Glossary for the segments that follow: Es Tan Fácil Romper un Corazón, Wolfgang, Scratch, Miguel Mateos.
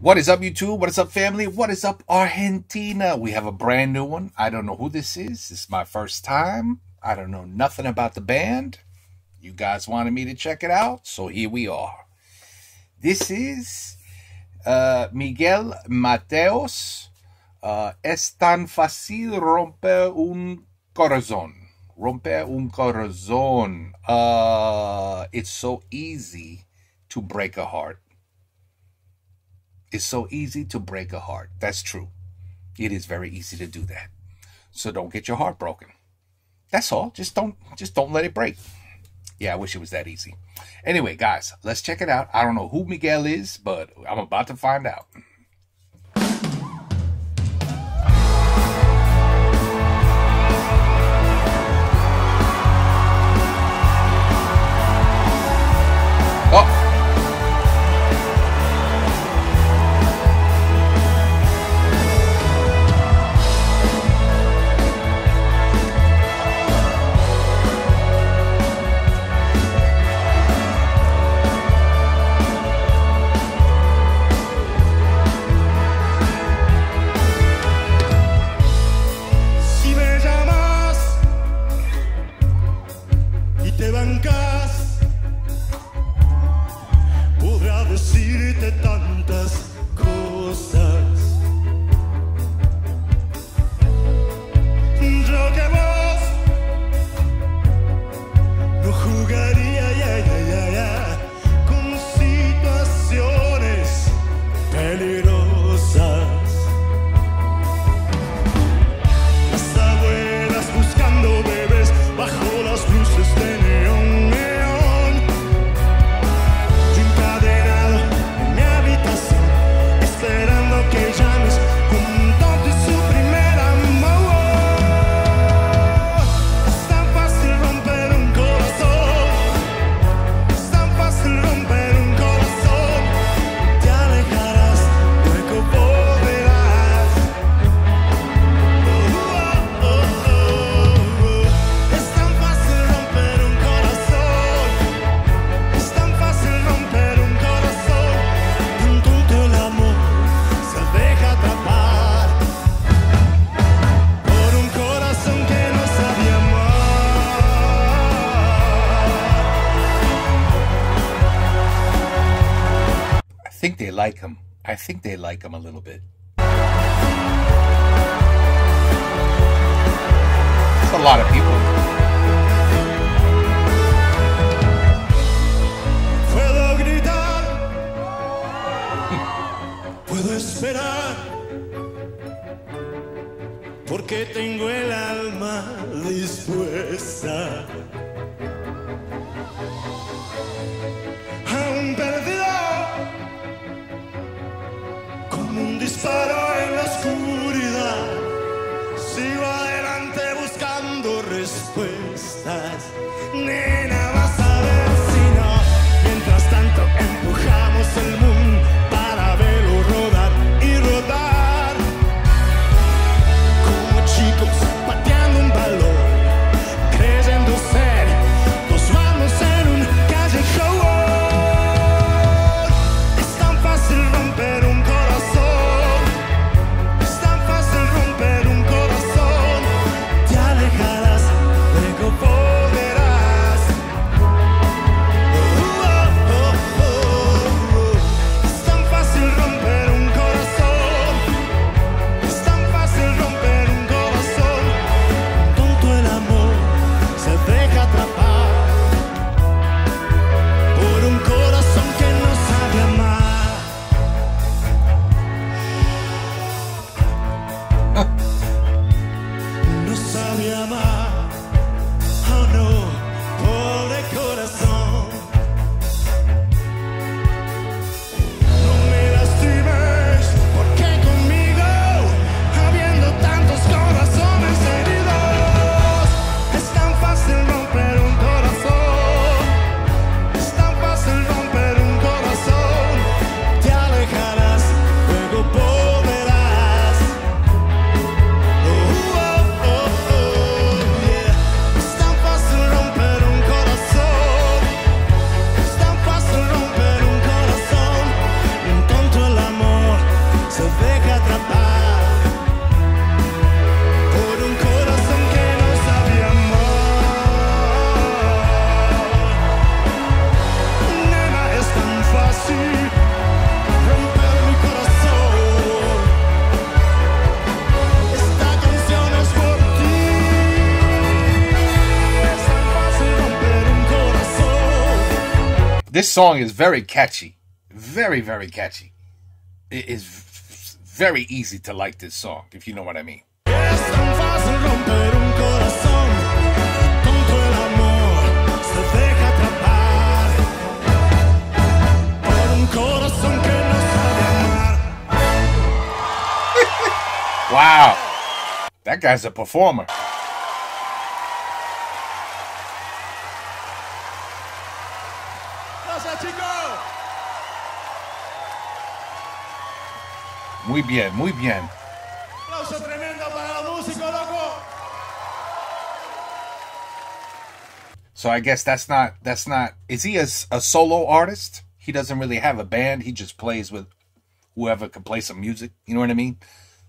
What is up, YouTube? What is up, family? What is up, Argentina? We have a brand new one. I don't know who this is. This is my first time. I don't know nothing about the band. You guys wanted me to check it out, so here we are. This is Miguel Mateos. Es tan fácil romper un corazón. Romper un corazón. It's so easy to break a heart. It's so easy to break a heart. That's true. It is very easy to do that. So don't get your heart broken. That's all. Just don't let it break. Yeah, I wish it was that easy. Anyway, guys, let's check it out. I don't know who Miguel is, but I'm about to find out. Podrá decirte tantas cosas. Yo que vos no jugaría con situaciones peligrosas. Las abuelas buscando bebés bajo las luces de I think they like him. I think they like him a little bit. That's a lot of people. Puedo gritar, puedo esperar, porque tengo el alma dispuesta. Disparo en la oscuridad, sigo adelante buscando respuestas. Nena, vas a ver si no. Mientras tanto empujamos el mundo para verlo rodar y rodar, como chicos pateando un balón, creyendo ser. Nos vamos en un callejón. Es tan fácil romper un corazón. Podrás This song is very catchy. Very, very catchy. It is very easy to like this song, if you know what I mean. Es tan fácil romper un corazón. Tanto el amor se deja atrapar por un corazón que no sabe amar. Wow. That guy's a performer. Muy bien, muy bien. Aplauso tremendo para los músicos, loco. So I guess that's not. Is he a solo artist? He doesn't really have a band. He just plays with whoever can play some music. You know what I mean?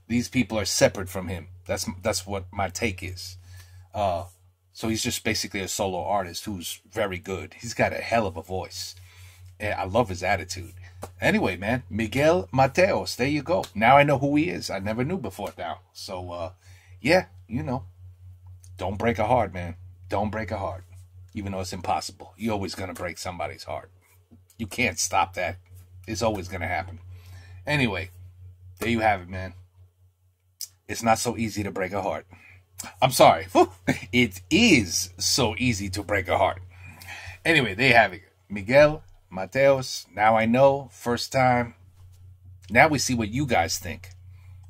These people are separate from him. That's what my take is. So he's just basically a solo artist who's very good. He's got a hell of a voice. And I love his attitude. Anyway, man, Miguel Mateos, there you go. Now I know who he is. I never knew before now. So, yeah, you know, don't break a heart, man. Don't break a heart, even though it's impossible. You're always going to break somebody's heart. You can't stop that. It's always going to happen. Anyway, there you have it, man. It's not so easy to break a heart. I'm sorry. It is so easy to break a heart. Anyway, there you have it. Miguel Mateos, now I know, first time. Now we see what you guys think.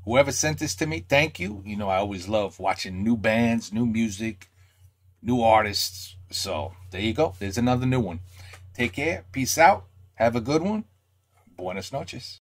Whoever sent this to me, thank you. You know, I always love watching new bands, new music, new artists. So there you go. There's another new one. Take care. Peace out. Have a good one. Buenas noches.